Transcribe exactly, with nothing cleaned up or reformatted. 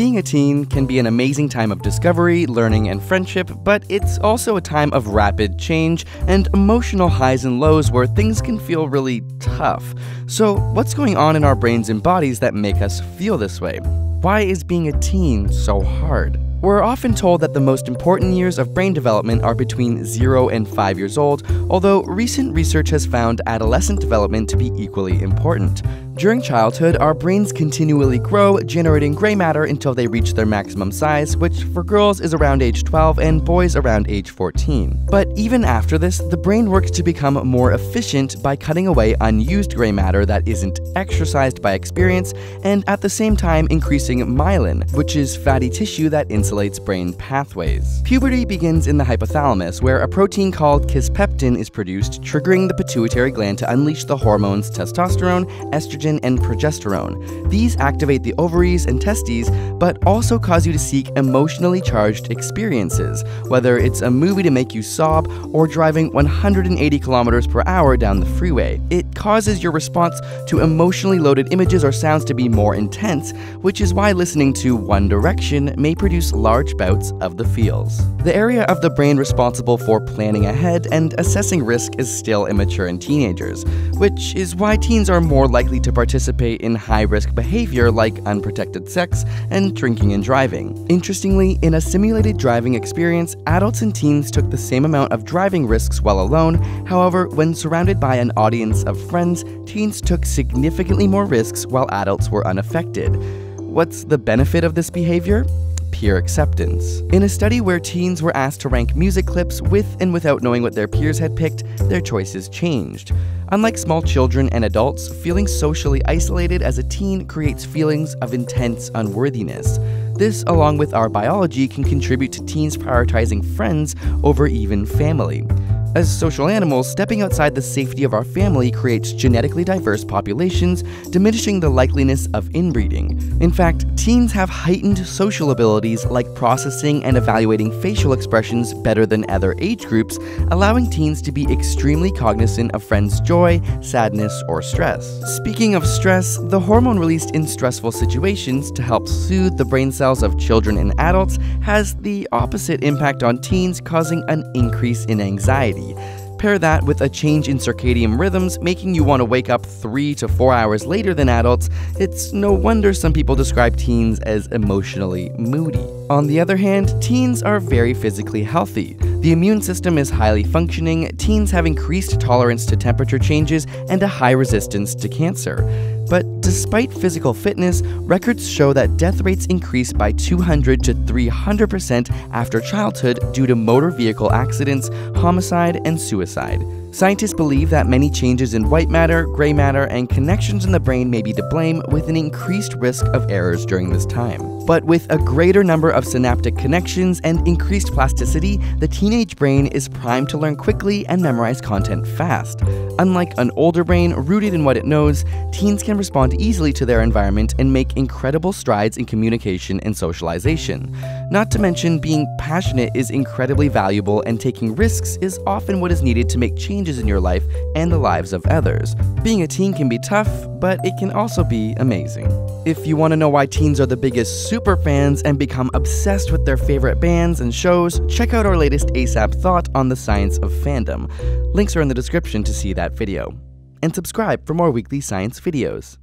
Being a teen can be an amazing time of discovery, learning, and friendship, but it's also a time of rapid change and emotional highs and lows where things can feel really tough. So what's going on in our brains and bodies that make us feel this way? Why is being a teen so hard? We're often told that the most important years of brain development are between zero and five years old, although recent research has found adolescent development to be equally important. During childhood, our brains continually grow, generating gray matter until they reach their maximum size, which for girls is around age twelve and boys around age fourteen. But even after this, the brain works to become more efficient by cutting away unused gray matter that isn't exercised by experience, and at the same time increasing myelin, which is fatty tissue that insulates brain pathways. Puberty begins in the hypothalamus, where a protein called kisspeptin is produced, triggering the pituitary gland to unleash the hormones testosterone, estrogen, and progesterone. These activate the ovaries and testes, but also cause you to seek emotionally charged experiences, whether it's a movie to make you sob or driving one hundred eighty kilometers per hour down the freeway. It causes your response to emotionally loaded images or sounds to be more intense, which is why listening to One Direction may produce large bouts of the feels. The area of the brain responsible for planning ahead and assessing risk is still immature in teenagers, which is why teens are more likely to participate in high-risk behavior like unprotected sex and drinking and driving. Interestingly, in a simulated driving experience, adults and teens took the same amount of driving risks while alone. However, when surrounded by an audience of friends, teens took significantly more risks while adults were unaffected. What's the benefit of this behavior? Peer acceptance. In a study where teens were asked to rank music clips with and without knowing what their peers had picked, their choices changed. Unlike small children and adults, feeling socially isolated as a teen creates feelings of intense unworthiness. This, along with our biology, can contribute to teens prioritizing friends over even family. As social animals, stepping outside the safety of our family creates genetically diverse populations, diminishing the likeliness of inbreeding. In fact, teens have heightened social abilities like processing and evaluating facial expressions better than other age groups, allowing teens to be extremely cognizant of friends' joy, sadness, or stress. Speaking of stress, the hormone released in stressful situations to help soothe the brain cells of children and adults has the opposite impact on teens, causing an increase in anxiety. Pair that with a change in circadian rhythms, making you want to wake up three to four hours later than adults. It's no wonder some people describe teens as emotionally moody. On the other hand, teens are very physically healthy. The immune system is highly functioning, teens have increased tolerance to temperature changes, and a high resistance to cancer. But despite physical fitness, records show that death rates increase by two hundred to three hundred percent after childhood due to motor vehicle accidents, homicide, and suicide. Scientists believe that many changes in white matter, gray matter, and connections in the brain may be to blame, with an increased risk of errors during this time. But with a greater number of synaptic connections and increased plasticity, the teenage brain is primed to learn quickly and memorize content fast. Unlike an older brain rooted in what it knows, teens can respond easily to their environment and make incredible strides in communication and socialization. Not to mention, being passionate is incredibly valuable, and taking risks is often what is needed to make changes Changes in your life and the lives of others. Being a teen can be tough, but it can also be amazing. If you want to know why teens are the biggest super fans and become obsessed with their favorite bands and shows, check out our latest ASAP Thought on the science of fandom. Links are in the description to see that video. And subscribe for more weekly science videos.